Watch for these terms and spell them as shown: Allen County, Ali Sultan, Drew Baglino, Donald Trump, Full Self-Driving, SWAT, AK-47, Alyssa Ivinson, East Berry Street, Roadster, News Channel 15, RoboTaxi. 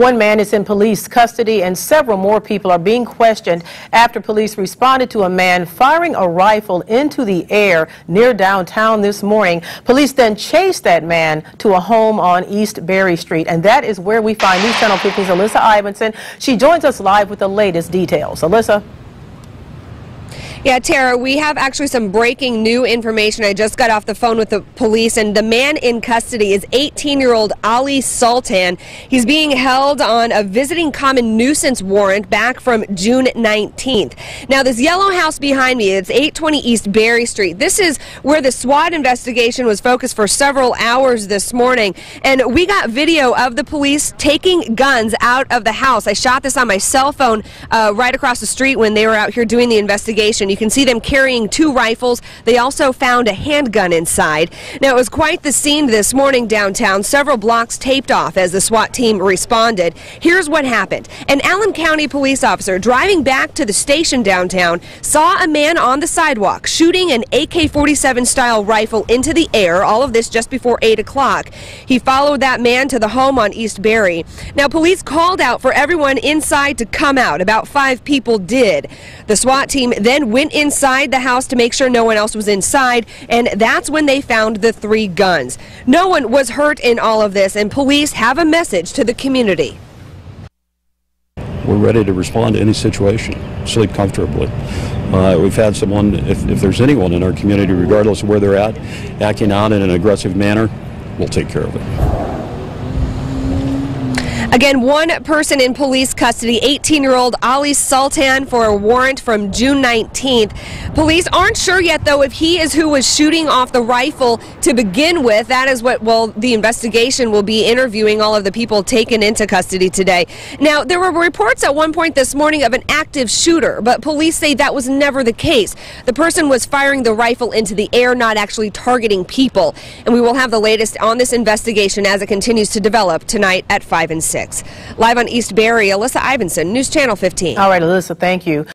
One man is in police custody and several more people are being questioned after police responded to a man firing a rifle into the air near downtown this morning. Police then chased that man to a home on East Berry Street, and that is where we find News Channel 15's Alyssa Ivinson. She joins us live with the latest details. Alyssa? Yeah, Tara, we have actually some breaking new information. I just got off the phone with the police, and the man in custody is 18-year-old Ali Sultan. He's being held on a visiting common nuisance warrant back from June 19th. Now, this yellow house behind me, it's 820 East Berry Street. This is where the SWAT investigation was focused for several hours this morning, and we got video of the police taking guns out of the house. I shot this on my cell phone right across the street when they were out here doing the investigation. You can see them carrying two rifles. They also found a handgun inside. Now, it was quite the scene this morning downtown, several blocks taped off as the SWAT team responded. Here's what happened. An Allen County police officer driving back to the station downtown saw a man on the sidewalk shooting an AK-47 style rifle into the air, all of this just before 8 o'clock. He followed that man to the home on East Berry. Now, police called out for everyone inside to come out. About 5 people did. The SWAT team then went inside the house to make sure no one else was inside, and that's when they found the 3 guns. No one was hurt in all of this, and police have a message to the community. We're ready to respond to any situation, sleep comfortably. We've had someone, if there's anyone in our community, regardless of where they're at, acting out in an aggressive manner, we'll take care of it. Again, one person in police custody, 18-year-old Ali Sultan, for a warrant from June 19th. Police aren't sure yet, though, if he is who was shooting off the rifle to begin with. That is what, well, the investigation will be interviewing all of the people taken into custody today. Now, there were reports at one point this morning of an active shooter, but police say that was never the case. The person was firing the rifle into the air, not actually targeting people. And we will have the latest on this investigation as it continues to develop tonight at 5 and 6. Live on East Berry, Alyssa Ivinson, News Channel 15. All right, Alyssa, thank you.